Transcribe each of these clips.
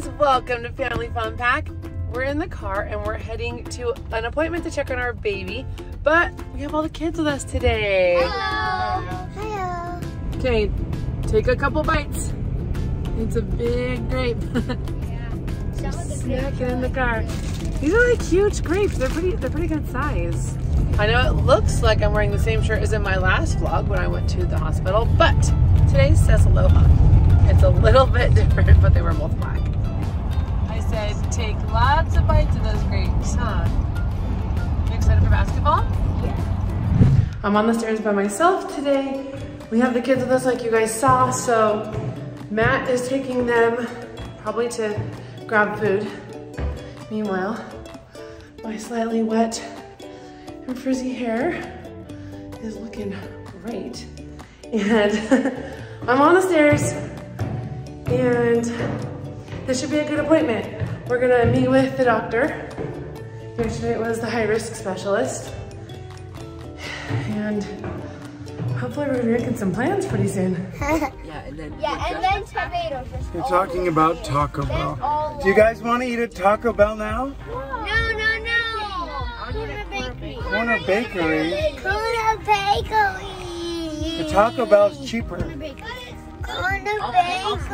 guys, welcome to Family Fun Pack. We're in the car and we're heading to an appointment to check on our baby, but we have all the kids with us today. Hello. Hello. Okay, take a couple bites. It's a big grape. Yeah. Snacking in the car. These are like huge grapes. They're pretty good size. I know it looks like I'm wearing the same shirt as in my last vlog when I went to the hospital, but today says Aloha. It's a little bit different, but they were both black. I said take lots of bites of those grapes, huh? You excited for basketball? Yeah. I'm on the stairs by myself today. We have the kids with us like you guys saw, so Matt is taking them probably to grab food. Meanwhile, my slightly wet and frizzy hair is looking great. And I'm on the stairs and this should be a good appointment. We're gonna meet with the doctor. Yesterday it was the high-risk specialist. And hopefully we're making some plans pretty soon. Yeah, and then tomatoes. You're talking about Taco Bell. Do you guys want to eat at Taco Bell now? No. Corner Bakery. Corner Bakery. Corner Bakery. The Taco Bell's cheaper. Corner Bakery.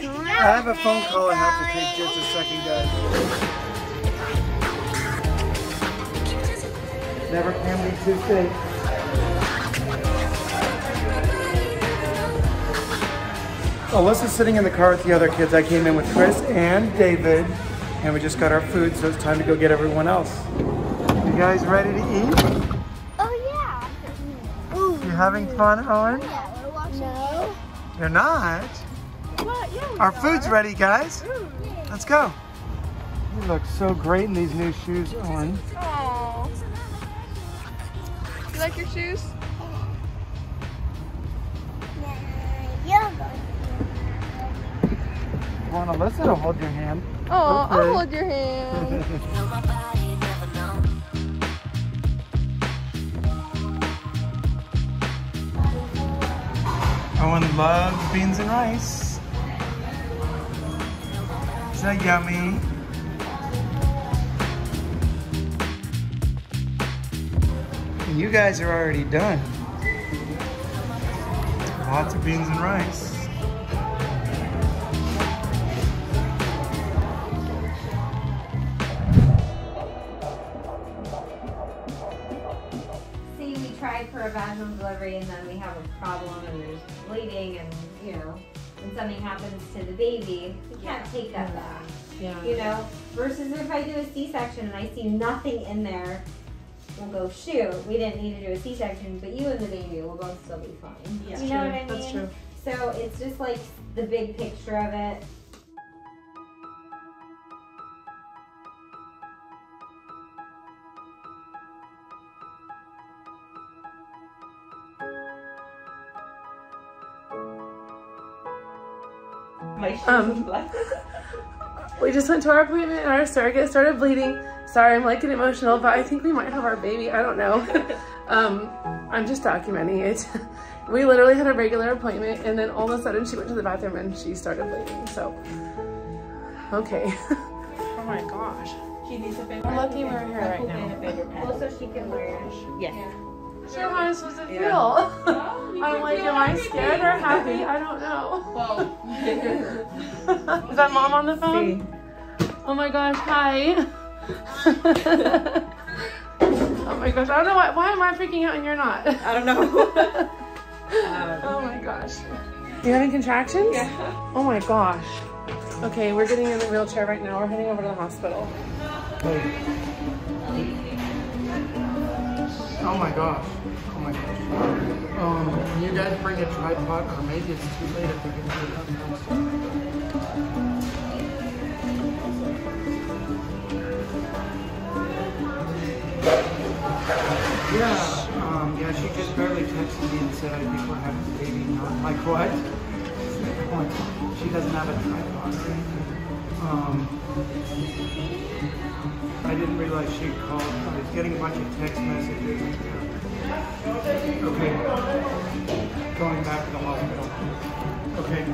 I have a phone call I have to take just a second, guys. Never can be too safe. Alyssa's sitting in the car with the other kids. I came in with Chris and David, and we just got our food, so it's time to go get everyone else. You guys ready to eat? Oh, yeah. Ooh. You having fun, Owen? Yeah, we're watching. No. You're not? Well, yeah, our food's ready, guys. Ooh. Let's go. You look so great in these new shoes, Owen. Oh. You like your shoes? You want Alyssa to hold your hand? Oh, okay. I'll hold your hand. Owen loves beans and rice. Is that yummy? And you guys are already done. Lots of beans and rice. For a vaginal delivery, and then we have a problem, and there's bleeding, and you know, when something happens to the baby, we can't take that back. Yeah. You know, versus if I do a C-section and I see nothing in there, we'll go, shoot, we didn't need to do a C-section, but you and the baby will both still be fine. Yeah. You know what I mean? That's true. So it's just like the big picture of it. We just went to our appointment and our surrogate started bleeding. Sorry, I'm like emotional, but I think we might have our baby. I don't know. I'm just documenting it. We literally had a regular appointment and then all of a sudden she went to the bathroom and she started bleeding. So, okay. Oh my gosh. She needs a big I'm lucky we're here right now. Also, she can wear it. Yes. Yeah. So how am I supposed to feel? No, I'm like, am I scared or happy? I don't know. Well, is that mom on the phone? See. Oh my gosh, hi. Oh my gosh, I don't know why am I freaking out and you're not? I don't know. Oh my gosh. You having contractions? Yeah. Oh my gosh. Okay, we're getting in the wheelchair right now. We're heading over to the hospital. Oh my gosh. Oh my gosh. Can you guys bring a tripod, or maybe it's too late if we can do it. Yeah, she just barely texted me and said, I think we're having a baby. I'm like, what? She doesn't have a tripod or anything. I didn't realize she called. I was getting a bunch of text messages. Okay, going back to the hospital. Okay.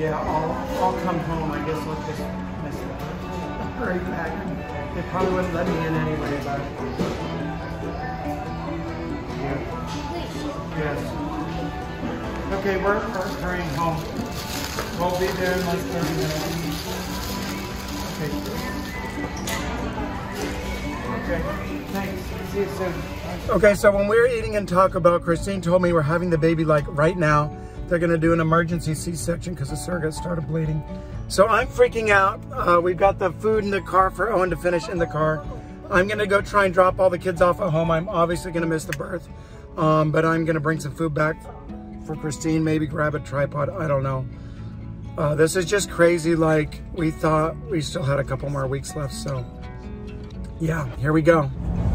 Yeah, I'll come home. I guess I'll just mess it up. Hurry back. They probably wouldn't let me in anyway, but... Yeah. Yes. Okay, we're hurrying home. We'll be there in like 30 minutes. Okay. Okay, thanks. See you soon. Okay, so when we were eating in Taco Bell, Christine told me we're having the baby like right now. They're gonna do an emergency C-section because the surrogate started bleeding. So I'm freaking out. We've got the food in the car for Owen to finish in the car. I'm gonna go try and drop all the kids off at home. I'm obviously gonna miss the birth, but I'm gonna bring some food back for Christine, maybe grab a tripod, I don't know. This is just crazy. Like, we thought we still had a couple more weeks left, so yeah, here we go.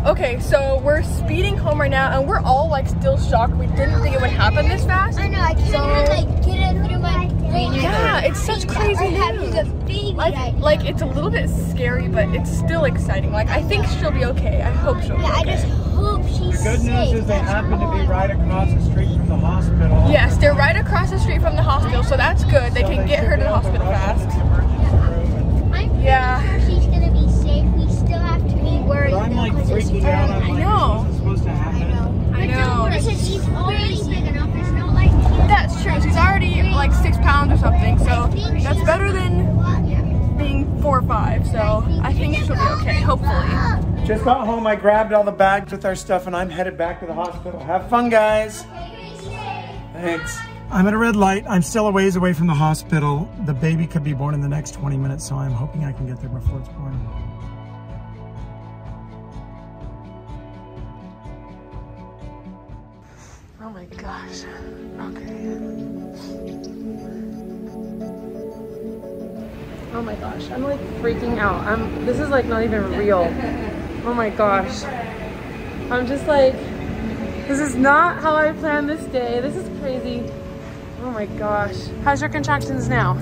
Okay, so we're speeding home right now, and we're all like still shocked. We didn't think it would happen this fast. I know, I can't like get it through my brain. Yeah, it's such crazy news. Like, it's a little bit scary, but it's still exciting. Like, I think she'll be okay. I hope she'll be okay. I just hope she's safe. The good news is they happen to be right across the street from the hospital. Yes, they're right across the street from the hospital, so that's good. They can get her to the hospital fast. Yeah. I'm like freaking out. I know. I know. She's already big enough. There's no like. That's true. She's already like 6 pounds or something. So that's better than being 4 or 5. So I think she'll be okay. Hopefully. Just got home. I grabbed all the bags with our stuff, and I'm headed back to the hospital. Have fun, guys. Thanks. I'm at a red light. I'm still a ways away from the hospital. The baby could be born in the next 20 minutes, so I'm hoping I can get there before it's born. Oh my gosh, okay. Oh my gosh, I'm like freaking out. This is like not even real. Oh my gosh. I'm just like, this is not how I planned this day. This is crazy. Oh my gosh. How's your contractions now?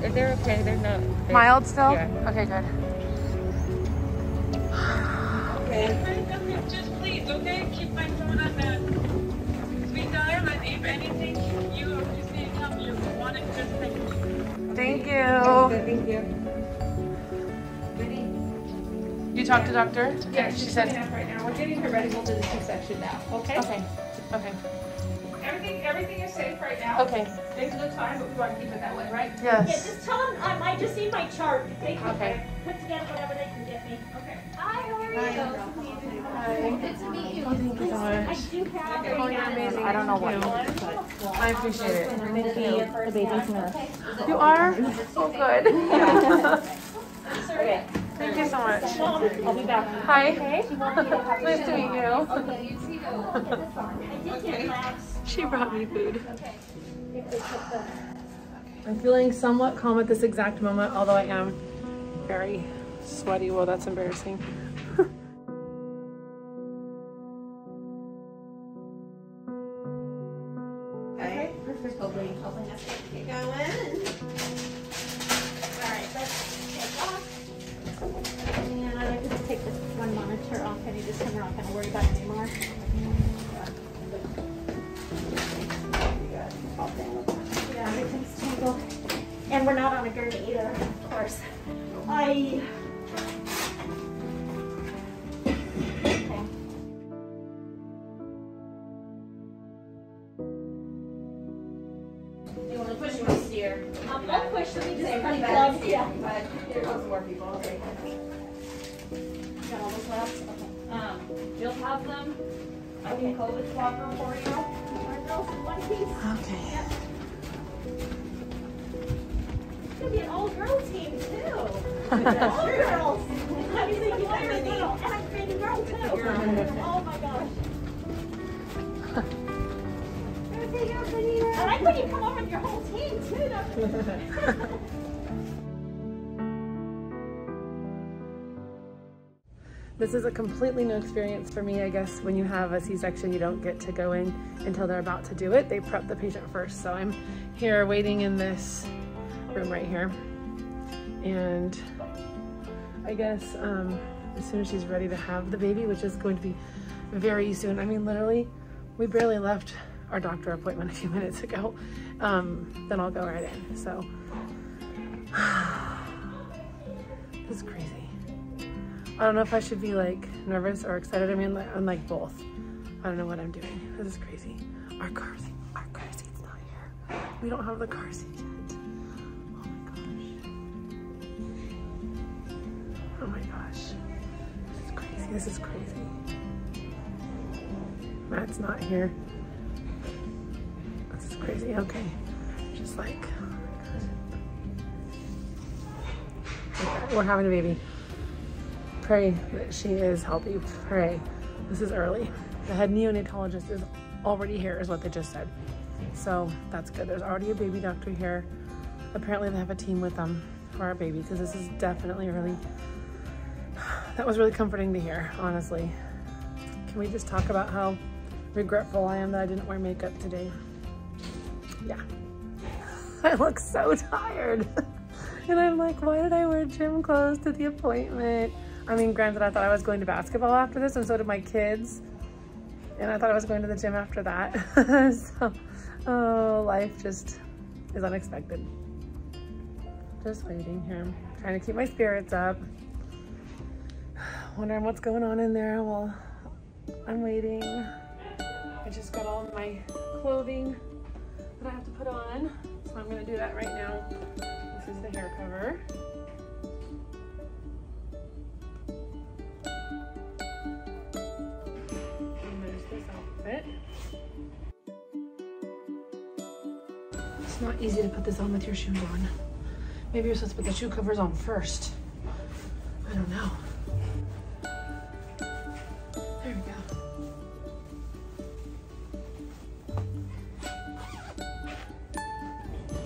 They're okay, they're not. They're mild still? Yeah. Okay, good. Okay. Okay, keep my phone on that sweet dial, and if anything, you obviously help you want it, just thank you. Thank you. Okay, thank you. Ready? You talked to doctor? Yeah, she said right now. We're getting her ready. We'll do the C-section now. Okay? Okay. Okay. Everything is safe right now. Okay. Thanks for the time, but we want to keep it that way, right? Yes. Yeah, just tell them I just need my chart. They can put together whatever they can get me. Okay. Hi, how are you? Hi. Good to meet you. Oh, thank you so much. I do have amazing. I don't know what. I appreciate it. Thank you. The baby's nurse. You are? So good. Okay. Thank you so much. I'll be back. Hi. Nice to meet you. Okay, you too. I did get lax. She brought me food. I'm feeling somewhat calm at this exact moment, although I am very sweaty. Well, that's embarrassing. Okay, perfect. Get going. All right, let's take off. And I can just take this one monitor off. I need this one. We're not going to worry about it anymore. Yeah, everything's tangled. And we're not on a gurney either, of course. Okay. You want to push or steer? I'll push, let me just put gloves. Yeah. But there goes more people. Okay. You got all those left? Okay. You'll have them. I can COVID swapper for you. One piece. Okay. Yeah. It's gonna be an all-girl team too. All girls. I mean, like, little acting girl too. Oh my gosh. I like when you come over with your whole team too. Though. This is a completely new experience for me. I guess when you have a C-section, you don't get to go in until they're about to do it. They prep the patient first. So I'm here waiting in this room right here. And I guess as soon as she's ready to have the baby, which is going to be very soon. I mean, literally, we barely left our doctor appointment a few minutes ago, then I'll go right in. So this is crazy. I don't know if I should be like nervous or excited. I mean, like, I'm like both. I don't know what I'm doing. This is crazy. Our car seat's not here. We don't have the car seat yet. Oh my gosh. This is crazy. Matt's not here. This is crazy. Okay. Just like, oh my God. Okay, we're having a baby. Pray that she is healthy. Pray. This is early. The head neonatologist is already here, is what they just said. So that's good. There's already a baby doctor here. Apparently they have a team with them for our baby, because this is definitely early. That was really comforting to hear, honestly. Can we just talk about how regretful I am that I didn't wear makeup today? Yeah. I look so tired. And I'm like, why did I wear gym clothes to the appointment? I mean, granted, I thought I was going to basketball after this, and so did my kids. And I thought I was going to the gym after that. So, oh, life just is unexpected. Just waiting here, trying to keep my spirits up. Wondering what's going on in there while I'm waiting. I just got all of my clothing that I have to put on. So I'm gonna do that right now. This is the hair cover. It's not easy to put this on with your shoes on. Maybe you're supposed to put the shoe covers on first. I don't know. There we go.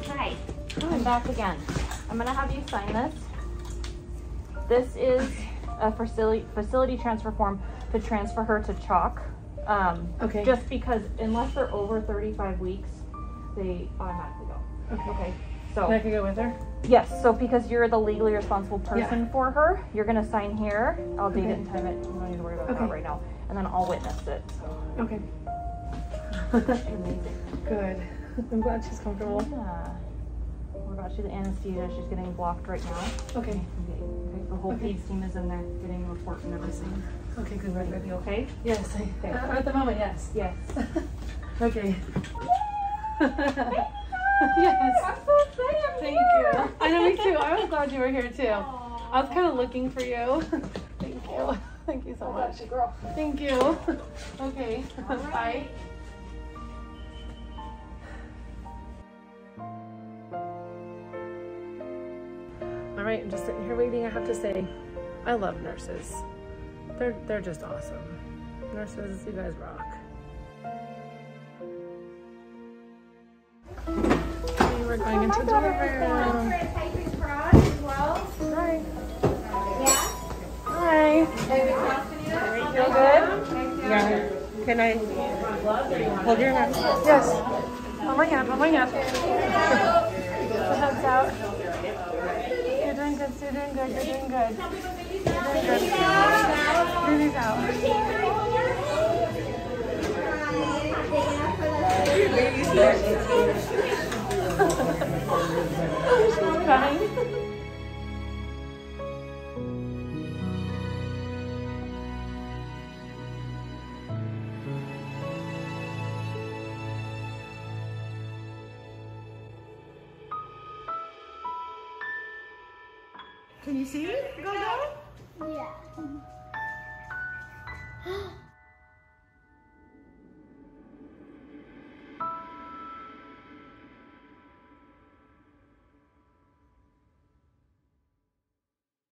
Hi. I'm back again. I'm gonna have you sign this. This is a facility transfer form to transfer her to CHOC. Okay. Just because unless they're over 35 weeks, they automatically go. Okay. Okay. So. And I can go with her? Yes. So because you're the legally responsible person for her, you're gonna sign here. I'll date it and time it. You don't need to worry about that right now. And then I'll witness it. Okay. Amazing. Good. I'm glad she's comfortable. Yeah. We're about to do the anesthesia. She's getting blocked right now. Okay. The whole peds team is in there getting a report and everything. Okay, good. Are you okay? Yes. Okay. At the moment, yes. Yes. Okay. Yes. I'm so excited. Thank you. I know, me too. I was glad you were here too. Aww. I was kind of looking for you. Thank you. Thank you so much. Girl. Thank you. Okay. Right. Bye. All right, I'm just sitting here waiting. I have to say, I love nurses. They're just awesome. Nurses, you guys rock. We're going into the delivery room. Hi. Yeah? Hi. Feel good? Yeah. Can I hold your hand? Yes. On my hand. The head's out. You're doing good, so you're doing good. Baby's out. Baby's here. She's crying. Can you see me? Go.